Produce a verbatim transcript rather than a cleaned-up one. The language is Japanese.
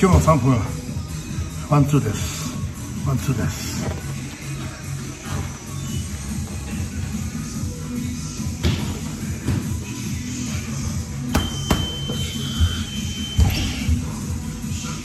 今日のさんぷんワンツーですワンツーです。ワ